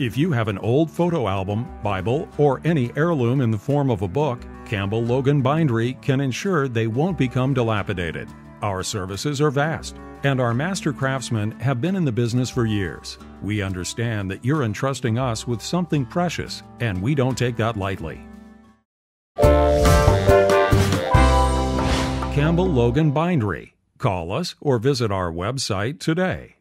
If you have an old photo album, Bible, or any heirloom in the form of a book, Campbell Logan Bindery can ensure they won't become dilapidated. Our services are vast, and our master craftsmen have been in the business for years. We understand that you're entrusting us with something precious, and we don't take that lightly. Campbell Logan Bindery. Call us or visit our website today.